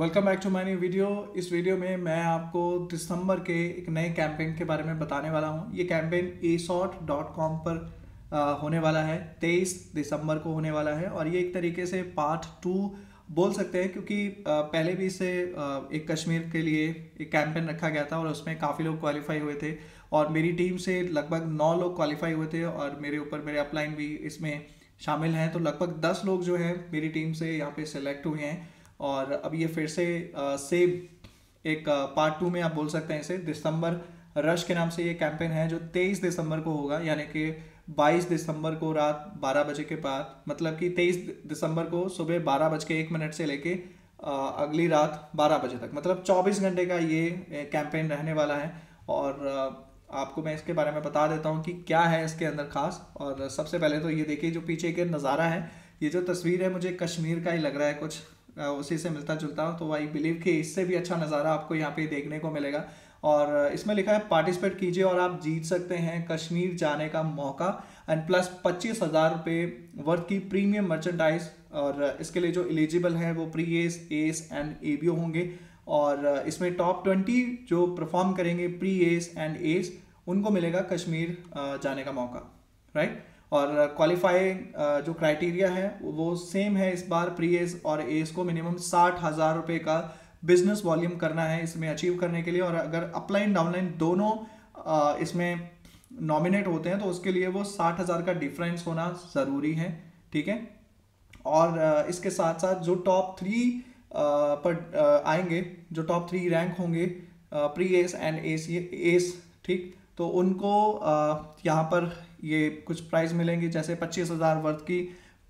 Welcome back to my new video. इस video में मैं आपको दिसंबर के एक नए कैंपेन के बारे में बताने वाला हूं। ये कैंपेन asort.com पर होने वाला है, 23 दिसंबर को होने वाला है और ये एक तरीके से पार्ट 2 बोल सकते हैं क्योंकि पहले भी इसे एक कश्मीर के लिए एक कैंपेन रखा गया था और उसमें काफ़ी लोग क्वालिफाई हुए थे और मेरी टीम से लगभग 9 लोग क्वालिफाई हुए थे और मेरे ऊपर मेरे अपलाइन भी इसमें शामिल हैं, तो लगभग 10 लोग जो हैं मेरी टीम से यहाँ पे सेलेक्ट हुए हैं और अब ये फिर से सेम एक पार्ट 2 में आप बोल सकते हैं इसे दिसंबर रश के नाम से ये कैंपेन है जो 23 दिसंबर को होगा, यानी कि 22 दिसंबर को रात 12 बजे के बाद, मतलब कि 23 दिसंबर को सुबह 12:01 से लेके अगली रात 12 बजे तक, मतलब 24 घंटे का ये कैंपेन रहने वाला है। और आपको मैं इसके बारे में बता देता हूँ कि क्या है इसके अंदर ख़ास। और सबसे पहले तो ये देखिए जो पीछे के नज़ारा है, ये जो तस्वीर है मुझे कश्मीर का ही लग रहा है, कुछ उसी से मिलता जुलता हूँ, तो आई बिलीव कि इससे भी अच्छा नज़ारा आपको यहाँ पे देखने को मिलेगा। और इसमें लिखा है पार्टिसिपेट कीजिए और आप जीत सकते हैं कश्मीर जाने का मौका एंड प्लस 25,000 रुपये वर्थ की प्रीमियम मर्चेंडाइज। और इसके लिए जो एलिजिबल हैं वो प्री-एस, एस एंड एबीओ होंगे और इसमें टॉप 20 जो परफॉर्म करेंगे प्री-एस एंड एस उनको मिलेगा कश्मीर जाने का मौका, राइट। और क्वालिफाइंग जो क्राइटेरिया है वो सेम है इस बार, प्री-एस और एस को मिनिमम 60,000 रुपये का बिजनेस वॉल्यूम करना है इसमें अचीव करने के लिए। और अगर अपलाइन डाउनलाइन दोनों इसमें नॉमिनेट होते हैं तो उसके लिए वो 60,000 का डिफरेंस होना ज़रूरी है, ठीक है। और इसके साथ साथ जो टॉप 3 पर आएंगे, जो टॉप 3 रैंक होंगे प्री-एस एंड एस, ठीक, तो उनको यहाँ पर ये कुछ प्राइस मिलेंगे, जैसे 25,000 वर्थ की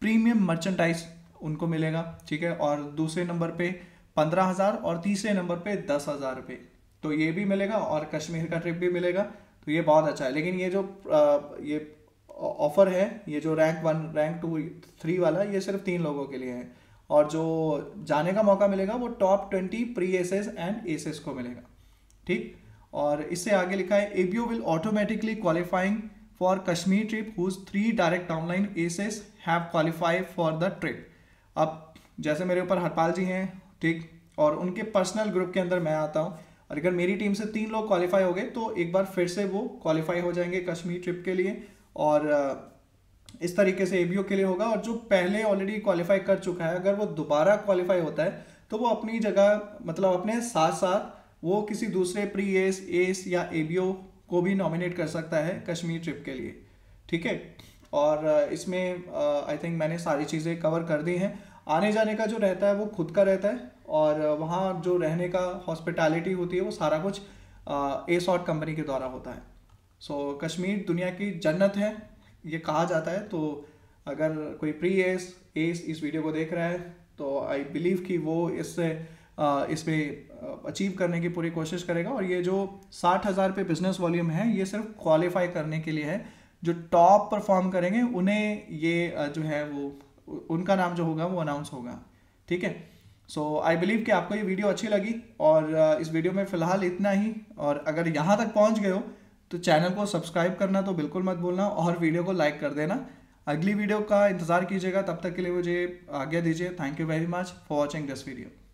प्रीमियम मर्चेंडाइज उनको मिलेगा, ठीक है। और दूसरे नंबर पे 15,000 और तीसरे नंबर पे 10,000 रुपये, तो ये भी मिलेगा और कश्मीर का ट्रिप भी मिलेगा, तो ये बहुत अच्छा है। लेकिन ये जो ये ऑफ़र है, ये जो रैंक 1, रैंक 2, 3 वाला, ये सिर्फ 3 लोगों के लिए है और जो जाने का मौका मिलेगा वो टॉप 20 प्री-एसेस एंड एसेस को मिलेगा, ठीक। और इससे आगे लिखा है ABO will automatically qualifying for Kashmir trip whose 3 direct online assess have qualify for the trip. अब जैसे मेरे ऊपर हरपाल जी हैं, ठीक, और उनके पर्सनल ग्रुप के अंदर मैं आता हूँ और अगर मेरी टीम से 3 लोग क्वालिफाई हो गए तो एक बार फिर से वो क्वालिफाई हो जाएंगे कश्मीर ट्रिप के लिए। और इस तरीके से एबीओ के लिए होगा और जो पहले ऑलरेडी क्वालिफाई कर चुका है अगर वो दोबारा क्वालिफाई होता है तो वो अपनी जगह, मतलब अपने साथ साथ वो किसी दूसरे प्री-एस, एस या एबीओ को भी नॉमिनेट कर सकता है कश्मीर ट्रिप के लिए, ठीक है। और इसमें आई थिंक मैंने सारी चीज़ें कवर कर दी हैं। आने जाने का जो रहता है वो खुद का रहता है और वहाँ जो रहने का हॉस्पिटैलिटी होती है वो सारा कुछ असॉर्ट कंपनी के द्वारा होता है। सो कश्मीर दुनिया की जन्नत है ये कहा जाता है, तो अगर कोई प्री-एस, एस इस वीडियो को देख रहा है तो आई बिलीव कि वो इससे इसमें अचीव करने की पूरी कोशिश करेगा। और ये जो 60,000 पे बिजनेस वॉल्यूम है ये सिर्फ क्वालिफाई करने के लिए है, जो टॉप परफॉर्म करेंगे उन्हें ये जो है वो उनका नाम जो होगा वो अनाउंस होगा, ठीक है। सो आई बिलीव कि आपको ये वीडियो अच्छी लगी और इस वीडियो में फ़िलहाल इतना ही। और अगर यहाँ तक पहुँच गए हो तो चैनल को सब्सक्राइब करना तो बिल्कुल मत भूलना और वीडियो को लाइक कर देना। अगली वीडियो का इंतज़ार कीजिएगा, तब तक के लिए मुझे आज्ञा दीजिए। Thank you very much for watching this video.